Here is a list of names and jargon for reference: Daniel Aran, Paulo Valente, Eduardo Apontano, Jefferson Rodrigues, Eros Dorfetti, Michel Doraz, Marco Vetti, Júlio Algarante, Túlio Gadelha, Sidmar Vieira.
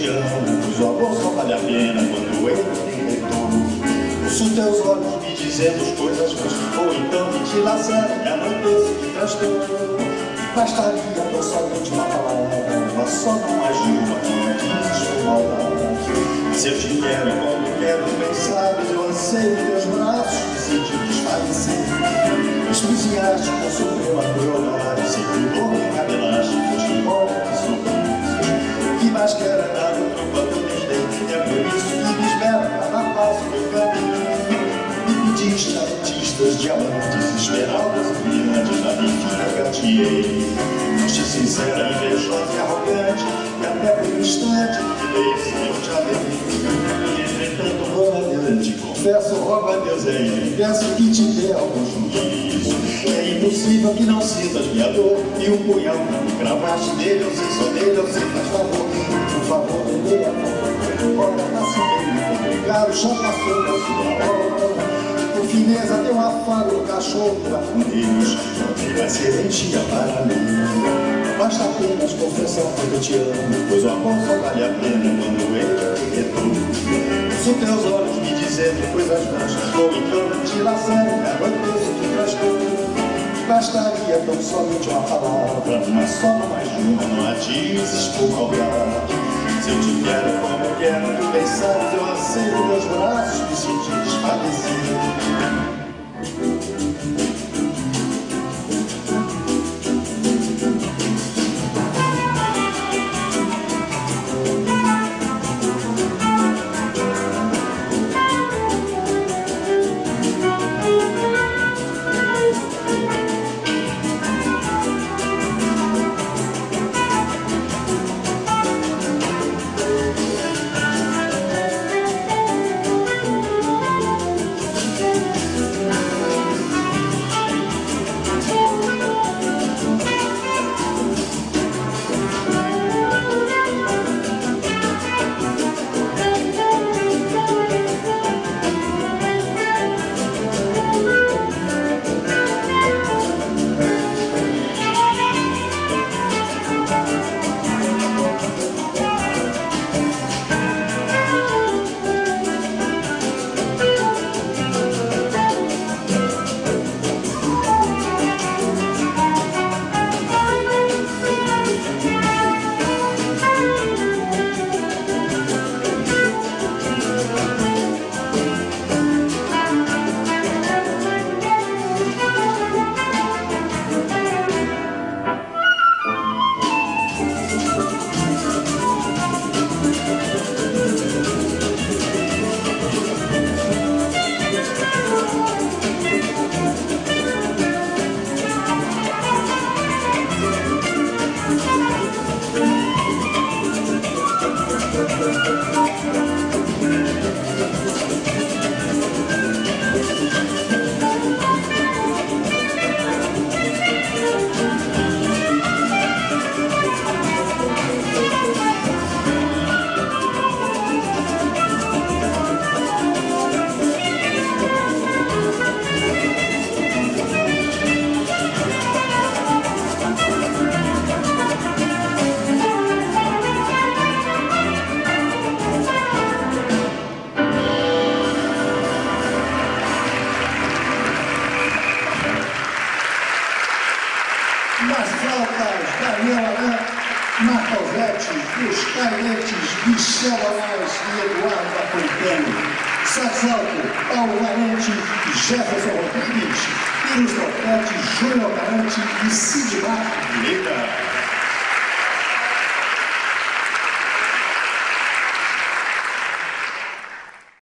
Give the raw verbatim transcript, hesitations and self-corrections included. cochilando, os avós só vale a pena quando eu te retorno. Ouço os teus olhos me dizendo coisas ruins, ou então me te laceram, me anoiteço de transtorno. Bastaria tão somente uma palavra, mas só não agiu, mas não quis incomodar. Se eu te quero quando quero, bem sabes, eu anseio teus braços, me senti desfalecer. Esfuziaste com seu meu acrobar, sem ficou me cabelaste, pois que morre que sofri. Que mais quero andar no teu quanto desdém, é por isso que me espera na paz do meu caminho. Me pediste artistas, diamantes, esmeraldas e brilhantes na mentira gateei. Foste sincera, invejosa e arrogante, e até pelo instante que dei se eu te amei. E entretanto, rola Deus, te confesso, roga Deus aí, peço que te dê algum juízo. É impossível que não sintas minha dor, e o punhal que cravaste nele, eu sei só nele, eu sei, faz favor, por favor, dê-lhe a mão. Olha, nasce bem, complicado, já passou da sua hora. Por fineza, deu um afago no cachorro pra fundeiros, que vai ser mentira para mim. Basta apenas confessar que eu te amo, pois o amor só vale a pena quando ele te retorna. São teus olhos me dizendo coisas baixas, ou então te laçando, garoteço que traz tudo. Bastaria tão somente uma palavra, mas só mais uma, não a dizes por cobrar. Se eu te quero como quero, tu bem sabes, eu aceito meus braços, me senti desfalecido. Daniel Aran, Marco Vetti, os Cainetes, Michel Doraz e Eduardo Apontano. Sax alto, Paulo Valente, Jefferson Rodrigues, Eros Dorfetti, Júlio Algarante e Sidmar Vieira.